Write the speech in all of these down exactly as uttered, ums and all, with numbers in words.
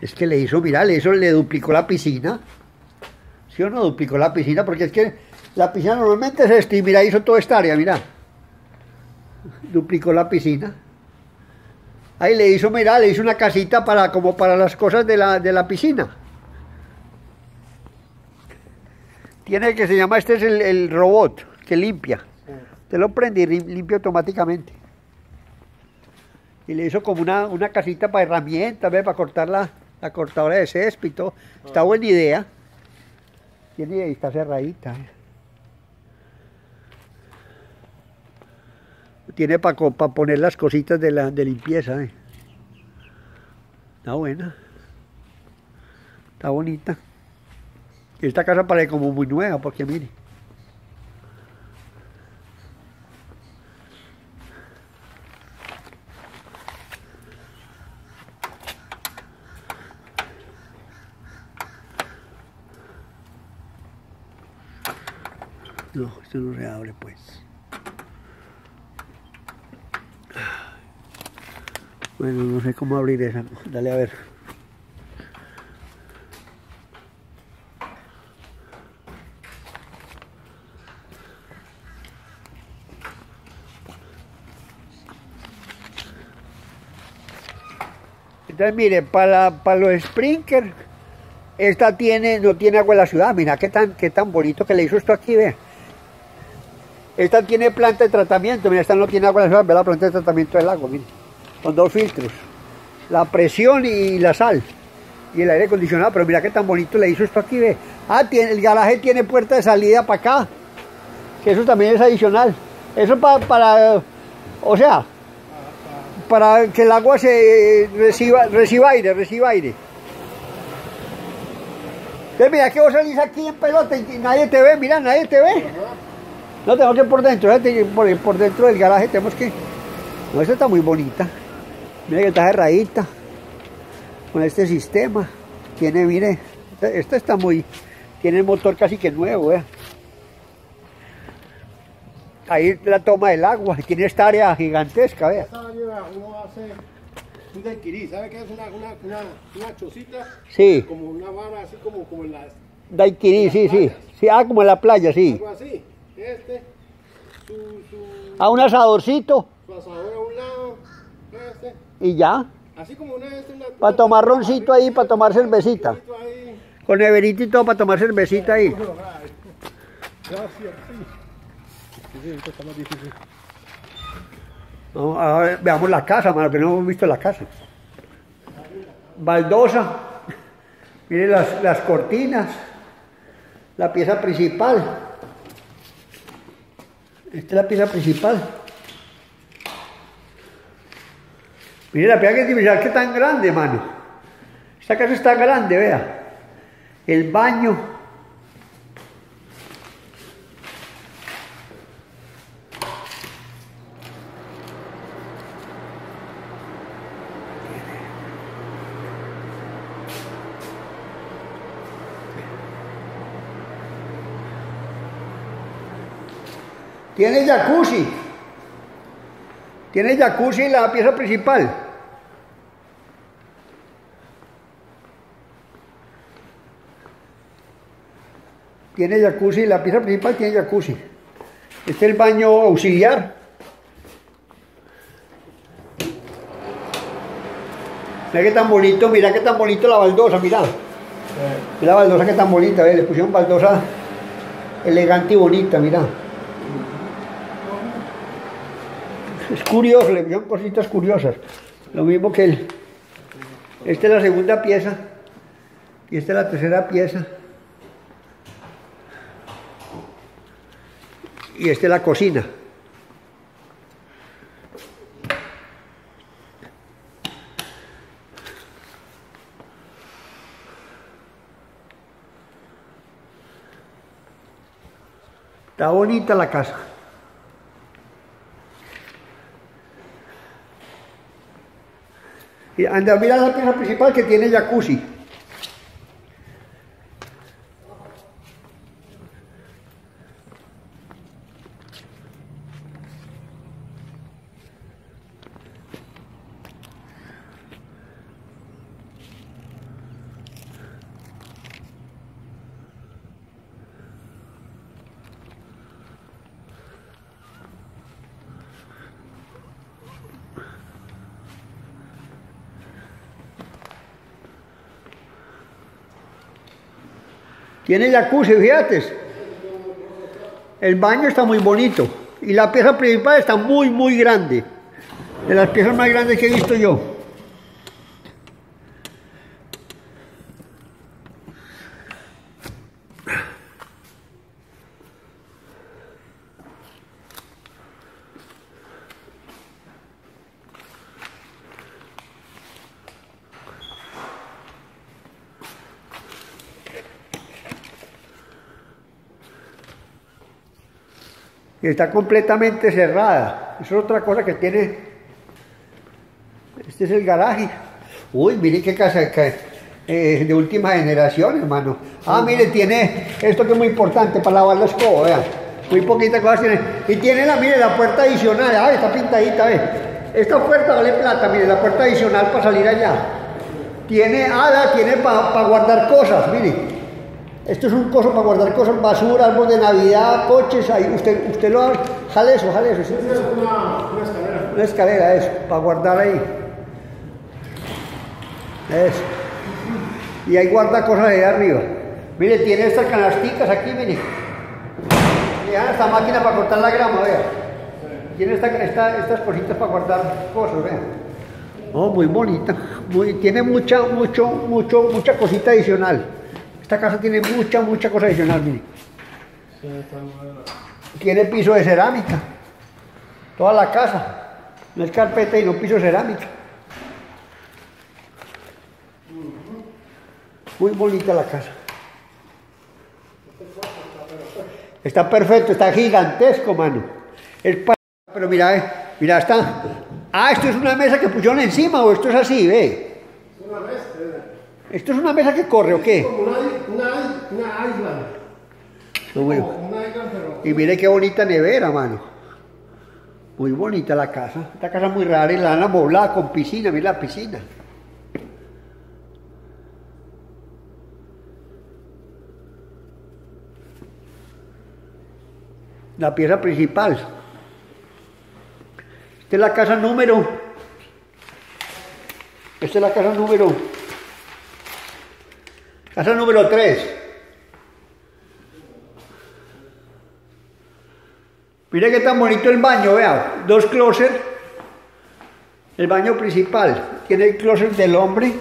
es que le hizo viral, eso le duplicó la piscina. ¿Sí o no? Duplicó la piscina, porque es que la piscina normalmente es esta, y mira, hizo toda esta área, mira. Duplicó la piscina. Ahí le hizo, mira, le hizo una casita para, como para las cosas de la, de la piscina. Tiene el que se llama, este es el, el robot que limpia. Te lo prende y limpia automáticamente. Y le hizo como una, una casita para herramientas, ¿ves? Para cortar la, la cortadora de césped y todo. Ah. Está buena idea. Tiene idea y está cerradita. Tiene para pa poner las cositas de, la, de limpieza. ¿Eh? Está buena. Está bonita. Esta casa parece como muy nueva, porque mire. No, esto no se abre, pues. Bueno, no sé cómo abrir esa. Dale a ver. Entonces, mire, para, para los sprinklers, esta tiene, no tiene agua en la ciudad. Mira qué tan, qué tan bonito que le hizo esto aquí, ve. Esta tiene planta de tratamiento, mira, esta no tiene agua en la ciudad, ve la planta de tratamiento del agua, mire. Con dos filtros, la presión y la sal, y el aire acondicionado, pero mira qué tan bonito le hizo esto aquí, ve. Ah, tiene, el garaje tiene puerta de salida para acá, que eso también es adicional. Eso para, para o sea, para que el agua se reciba, reciba aire, reciba aire. Entonces mira que vos salís aquí en pelota y nadie te ve, mira, nadie te ve. No tenemos que ir por dentro, ¿eh? por, por dentro del garaje tenemos que... No, esta está muy bonita. Mira que está cerradita. Con este sistema. Tiene, mire. Esta, esta está muy... Tiene el motor casi que nuevo, ¿eh? Ahí la toma del agua. Tiene esta área gigantesca, ¿eh? Esta área uno hace un daiquirí. ¿Sabe qué es una, una, una, una chocita? Sí. Como una vara así como, como en las... Daiquirí, sí, sí, sí. Ah, como en la playa, sí. Algo así. Este. Su, su... Ah, un asadorcito. Su asador a un lado. Este. ¿Y ya? Así como una vez en la... Para tomar roncito ahí, para tomar cervecita. Con neverito y todo, para tomar cervecita ahí. Gracias. No, ahora veamos la casa, mano, que no hemos visto la casa. Baldosa. Miren las, las cortinas. La pieza principal. Esta es la pieza principal. Miren la piedra artificial, que tan grande, mano. Esta casa está grande, vea. El baño. Tiene jacuzzi. Tiene jacuzzi la pieza principal. Tiene jacuzzi, la pieza principal tiene jacuzzi. Este es el baño auxiliar. Mira qué tan bonito, mira qué tan bonito la baldosa, mira. Mira la baldosa que tan bonita, ¿eh? Le pusieron baldosa elegante y bonita, mira. Es curioso, le pusieron cositas curiosas. Lo mismo que el... Esta es la segunda pieza. Y esta es la tercera pieza. Y esta es la cocina. Está bonita la casa. Y anda, mira la pieza principal que tiene jacuzzi. Tiene jacuzzi, fíjate. El baño está muy bonito. Y la pieza principal está muy, muy grande. De las piezas más grandes que he visto yo. Está completamente cerrada. Es otra cosa que tiene. Este es el garaje. Uy, mire qué casa que, eh, de última generación, hermano. Ah, mire, tiene esto que es muy importante para lavar la escoba, vean. Muy poquitas cosas tiene. Y tiene la, mire, la puerta adicional. Ah, está pintadita, ve. Esta puerta vale plata, mire, la puerta adicional para salir allá. Tiene ala, tiene para pa guardar cosas, mire. Esto es un coso para guardar cosas, basura, árbol de Navidad, coches, ahí usted, usted lo abre, jale eso, jale eso. ¿Sí? Es una, una escalera. Una escalera, eso, para guardar ahí. Eso. Y ahí guarda cosas de arriba. Mire, tiene estas canasticas aquí, mire. Mira, esta máquina para cortar la grama, vea. Tiene esta, esta, estas cositas para guardar cosas, vea. Oh, muy bonita. Muy, tiene mucha, mucho, mucho, mucha cosita adicional. Esta casa tiene mucha, mucha cosa adicional, mire. Sí, está buena. Tiene piso de cerámica. Toda la casa. No es carpeta y no piso de cerámica. Muy bonita la casa. Está perfecto, está gigantesco, mano. Es para... Pero mira, eh, mira, está... Ah, esto es una mesa que pusieron encima, o esto es así, ve. Es una mesa, ¿verdad? ¿Esto es una mesa que corre o qué? Como una, una, una isla. No, bueno. Una isla, pero... Y mire qué bonita nevera, mano. Muy bonita la casa. Esta casa es muy rara y la han amoblada con piscina. Mire la piscina. La pieza principal. Esta es la casa número... Esta es la casa número... Casa número tres. Mira qué tan bonito el baño, vea. Dos closets. El baño principal. Tiene el closet del hombre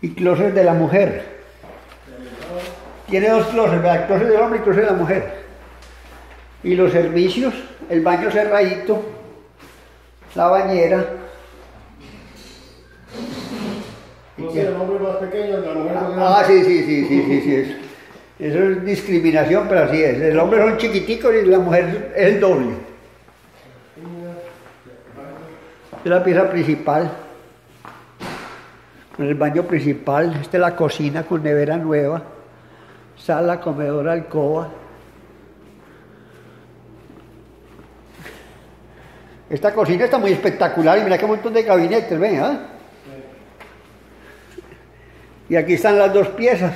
y closet de la mujer. Tiene dos closets, vea. Closet del hombre y closet de la mujer. Y los servicios. El baño cerradito. La bañera. El hombre más pequeño, la mujer más grande. Ah, sí, sí, sí, sí, sí, sí, eso. Eso es discriminación, pero así es. El hombre son chiquiticos y la mujer es el doble. Esta es la pieza principal. Con el baño principal. Esta es la cocina con nevera nueva. Sala, comedor, alcoba. Esta cocina está muy espectacular y mira qué montón de gabinetes, ven, ¿ah? ¿eh? Y aquí están las dos piezas.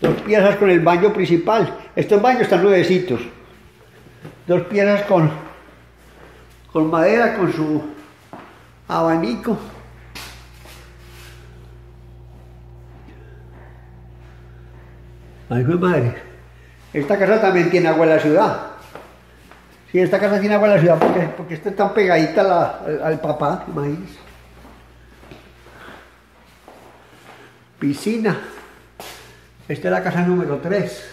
Dos piezas con el baño principal. Estos baños están nuevecitos. Dos piezas con, con madera, con su abanico. Ay, mi madre. Esta casa también tiene agua en la ciudad. Sí, esta casa tiene agua en la ciudad porque, porque está tan pegadita la, al, al papá, imagínense. Piscina. Esta es la casa número tres.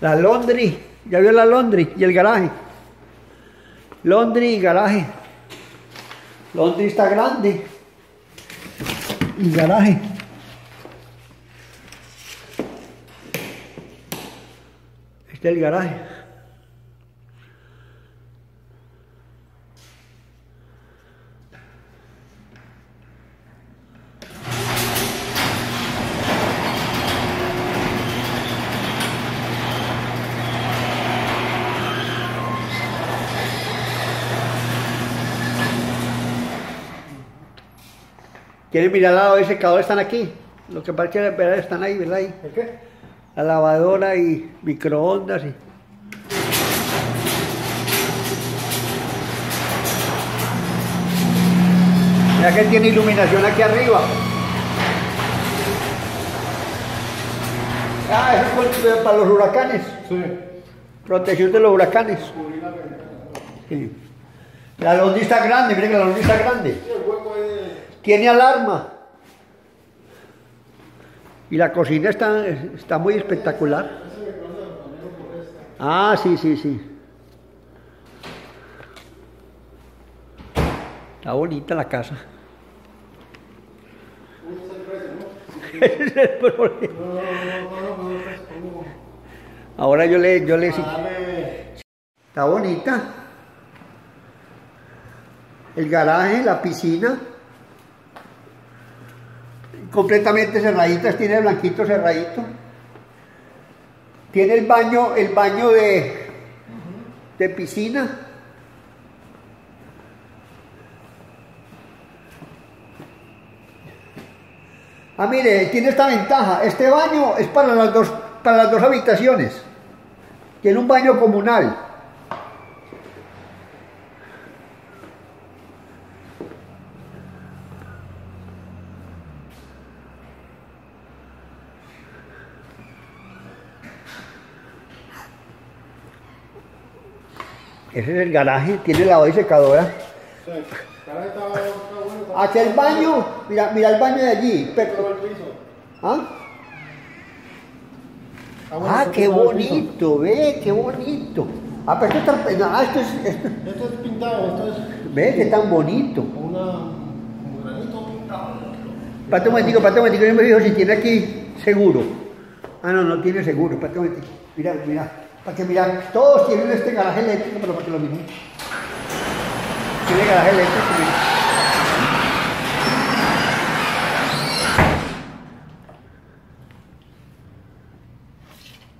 La laundry. Ya vio la laundry y el garaje. Laundry y garaje. Laundry está grande. Y garaje. Este es el garaje. ¿Quieren mirar la lavadora y secador? Están aquí. Lo que parece que están ahí, ¿verdad? Ahí. ¿El qué? La lavadora y microondas y... ya que tiene iluminación aquí arriba. Ah, eso es para los huracanes. Sí. Protección de los huracanes. Sí. La londita grande, miren la londita grande. Tiene alarma. Y la cocina está, está muy espectacular. Ah, sí, sí, sí. Está bonita la casa. Ese es el problema. Ahora yo le... Yo le... Está bonita. El garaje, la piscina. Completamente cerraditas, tiene blanquito cerradito. Tiene el baño, el baño de, de piscina. Ah, mire, tiene esta ventaja. Este baño es para las dos, para las dos habitaciones. Tiene un baño comunal. Ese es el garaje, tiene lavado y secadora. Sí, está, está bueno. Hacia el baño, mira, mira el baño de allí. Pero... ¿Ah? Ah, bueno, ah, qué bonito, ve, qué bonito. Ah, pero esto está... Ah, esto es... Esto, esto es pintado, esto es... Ve, que tan bonito. Una... Un granito pintado. Espérate un momentico, espérate un momentico, yo me digo si tiene aquí seguro. Ah, no, no tiene seguro, espérate un momentico. Mira, mira. Para que mirar, todos tienen este garaje eléctrico, pero para que lo miren. Tiene garaje eléctrico, miren.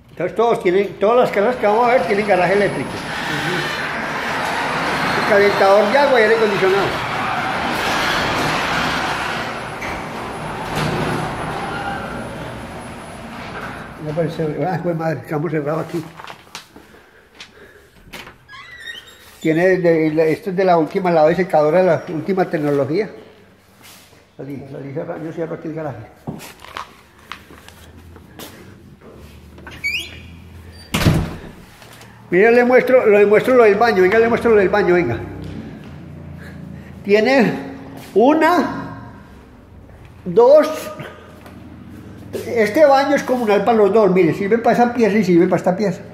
Entonces todos tienen, todas las casas que vamos a ver tienen garaje eléctrico. Uh-huh. Calentador de agua y aire acondicionado. Ah, pues madre, estamos cerrados aquí. Tiene de, de, esto es de la última lava de secadora, de la última tecnología. Salí, salí, yo cierro aquí el garaje. Miren, le muestro, le muestro lo del baño, venga, le muestro lo del baño, venga. Tiene una, dos. Este baño es comunal para los dos, mire, sirve para esa pieza y sirve para esta pieza. Sí.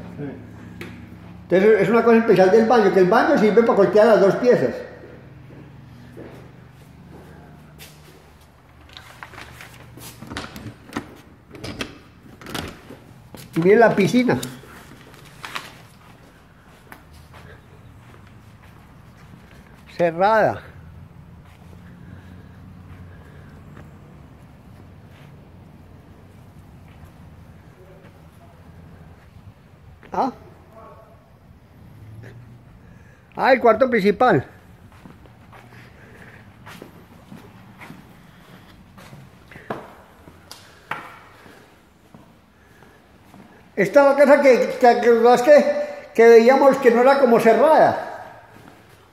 Entonces es una cosa especial del baño, que el baño sirve para cualquiera de las dos piezas. Y miren la piscina. Cerrada. ¿Ah? Ah, el cuarto principal. Esta es la casa que, que, que, que veíamos que no era como cerrada.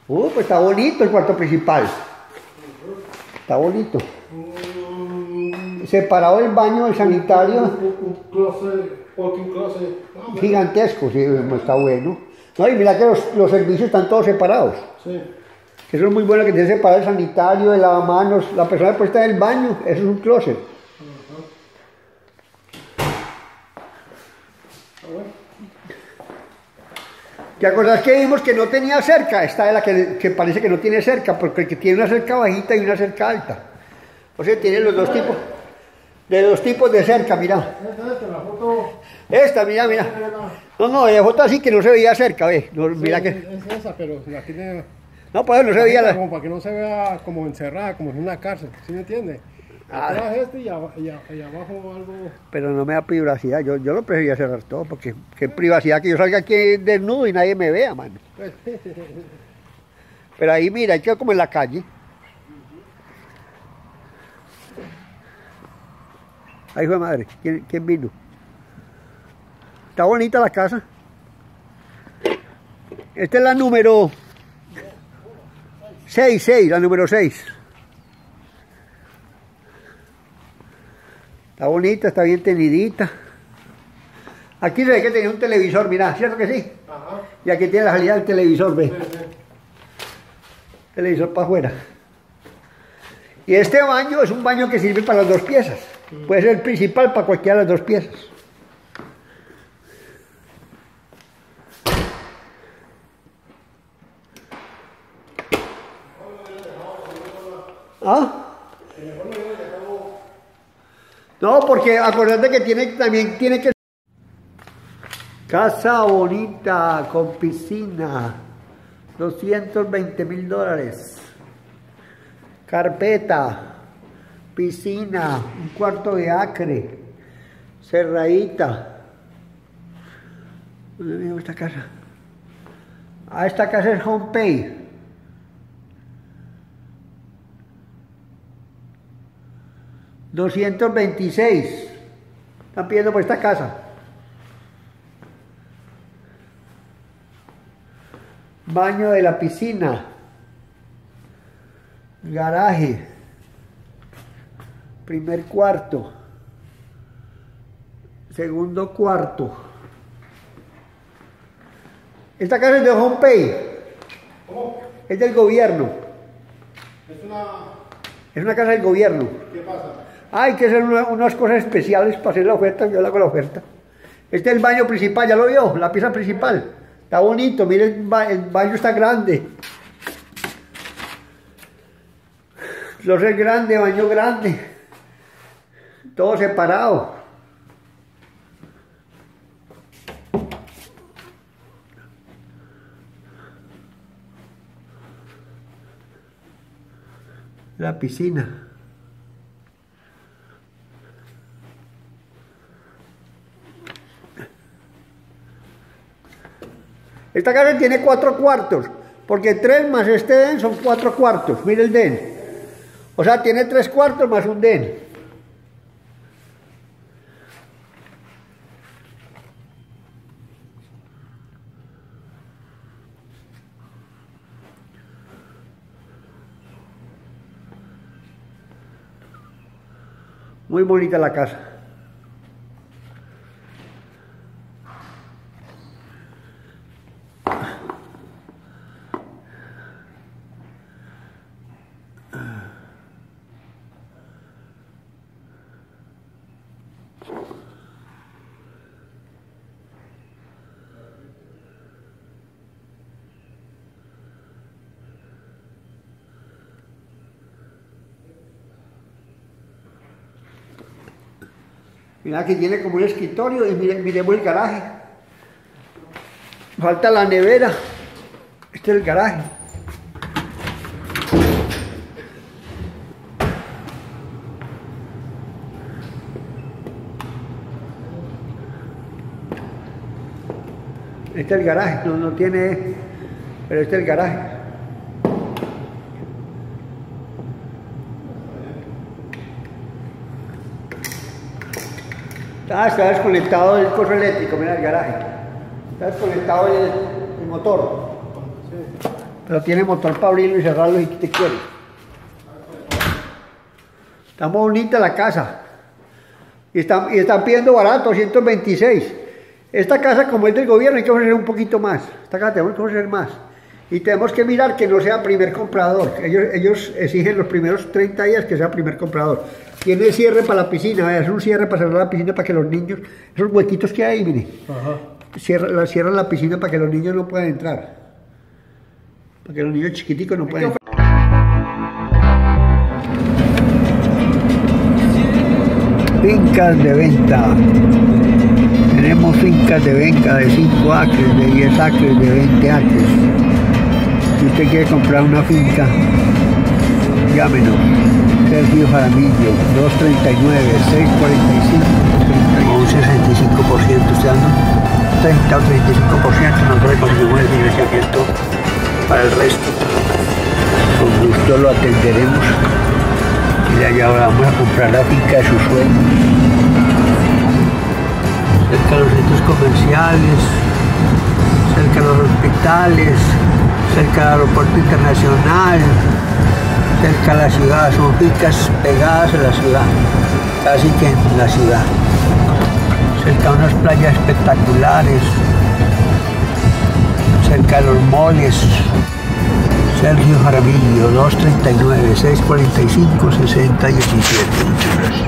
Uh, pues está bonito el cuarto principal. Está bonito. Separado el baño, el sanitario. Gigantesco, sí, está bueno. No, y mira que los, los servicios están todos separados. Sí. Eso es muy bueno que te separa el sanitario, el lavamanos, la persona que puede estar en el baño, eso es un closet. Uh-huh. ¿Te acordás que vimos que no tenía cerca? Esta es la que, que parece que no tiene cerca, porque que tiene una cerca bajita y una cerca alta. O sea, tiene los dos tipos. De dos tipos de cerca, mira. Esta, mira, mira. No, no, la foto así que no se veía cerca, ve. No, mira que... Es esa, pero la tiene... No, pues no se veía la... Como para que no se vea como encerrada, como en una cárcel, ¿sí me entiendes? Ah, este y, a, y, a, y abajo algo... Pero no me da privacidad, yo, yo lo prefería cerrar todo, porque qué privacidad que yo salga aquí desnudo y nadie me vea, mano. Pero ahí, mira, ahí quedó como en la calle. Ahí fue madre, ¿Quién, ¿quién vino? Está bonita la casa. Esta es la número seis, seis, la número seis. Está bonita, está bien tenidita. Aquí se ve que tenía un televisor, mirá, ¿cierto que sí? Ajá. Y aquí tiene la salida del televisor, ve. Sí, sí. Televisor para afuera. Y este baño es un baño que sirve para las dos piezas. Sí. Puede ser el principal para cualquiera de las dos piezas. ¿Ah? No, porque acordate que tiene, también tiene que... Casa bonita, con piscina, doscientos veinte mil dólares, carpeta, piscina, un cuarto de acre, cerradita. ¿Dónde viene esta casa? Ah, esta casa es HomePay. doscientos veintiséis, están pidiendo por esta casa. Baño de la piscina, garaje, primer cuarto, segundo cuarto. Esta casa es de HomePay. ¿Cómo? Es del gobierno. Es una... es una casa del gobierno. ¿Qué pasa? Hay que hacer una, unas cosas especiales para hacer la oferta. Yo le hago la oferta. Este es el baño principal, ya lo vio, la pieza principal. Está bonito, miren, el baño está grande. Closet es grande, baño grande. Todo separado. La piscina. Esta casa tiene cuatro cuartos, porque tres más este den son cuatro cuartos. Mire el den. O sea, tiene tres cuartos más un den. Muy bonita la casa. Mirá que tiene como un escritorio y mire, miremos el garaje. Falta la nevera. Este es el garaje. Este es el garaje, no, no tiene... pero este es el garaje. Ah, está desconectado el coso eléctrico, mira el garaje. Está desconectado el, el motor. Sí. Pero tiene motor para abrirlo y cerrarlo si te quiere. Está muy bonita la casa. Y están, y están pidiendo barato, ciento veintiséis. Esta casa, como es del gobierno, hay que ofrecer un poquito más. Esta casa tenemos que ofrecer más. Y tenemos que mirar que no sea primer comprador. Ellos, ellos exigen los primeros treinta días que sea primer comprador. Tiene cierre para la piscina, es un cierre para cerrar la piscina para que los niños... esos huequitos que hay, mire. Ajá. Cierra, cierran la piscina para que los niños no puedan entrar. Para que los niños chiquiticos no puedan entrar. Fincas de venta. Tenemos fincas de venta de cinco acres, de diez acres, de veinte acres. Si usted quiere comprar una finca, llámenos. Sergio Jaramillo, doscientos treinta y nueve, seiscientos cuarenta y cinco, con un sesenta y cinco por ciento, usted dando treinta o treinta y cinco por ciento, nosotros conseguimos el financiamiento para el resto. Con gusto lo atenderemos y de allá ahora vamos a comprar la finca de su sueño. Cerca de los centros comerciales, cerca de los hospitales, cerca del aeropuerto internacional, cerca de la ciudad, son fincas pegadas a la ciudad. casi que en la ciudad, cerca de unas playas espectaculares, cerca de los moles. Sergio Jaramillo, dos tres nueve, seis cuatro cinco, seis cero uno siete.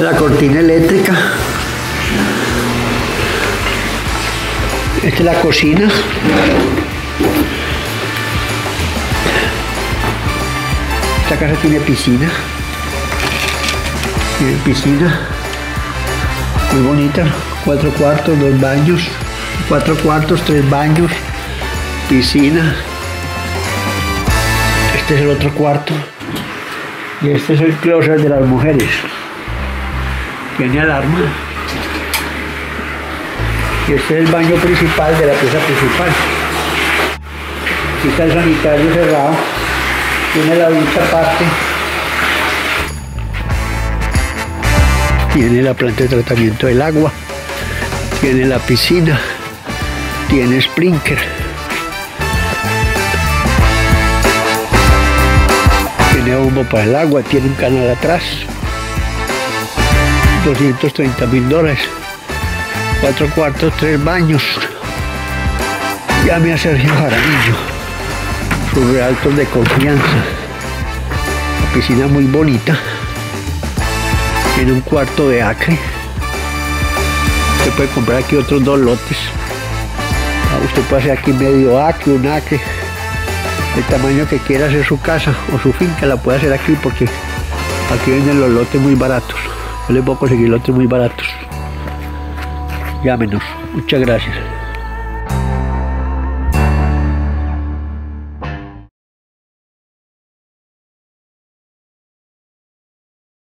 La cortina eléctrica. Esta es la cocina. Esta casa tiene piscina. Tiene piscina. Muy bonita. Cuatro cuartos, dos baños. Cuatro cuartos, tres baños. Piscina. Este es el otro cuarto. Y este es el closet de las mujeres. Tiene alarma. Y este es el baño principal de la pieza principal. Aquí está el sanitario cerrado. Tiene la ducha aparte. Tiene la planta de tratamiento del agua. Tiene la piscina. Tiene sprinkler. Tiene bombo para el agua. Tiene un canal atrás. doscientos treinta mil dólares, cuatro cuartos, tres baños. Llame a Sergio Jaramillo, su Realtor de confianza. La piscina muy bonita, tiene un cuarto de acre. Usted puede comprar aquí otros dos lotes. Usted puede hacer aquí medio acre, un acre, el tamaño que quiera hacer su casa o su finca, la puede hacer aquí porque aquí venden los lotes muy baratos. Yo les voy a conseguir lotes muy baratos. Llámenos. Muchas gracias.